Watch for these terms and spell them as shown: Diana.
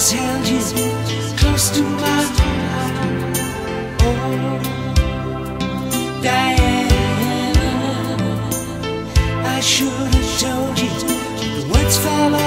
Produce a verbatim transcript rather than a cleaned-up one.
His hand is close to my heart. Oh, Diana, I should have told you the words fell off.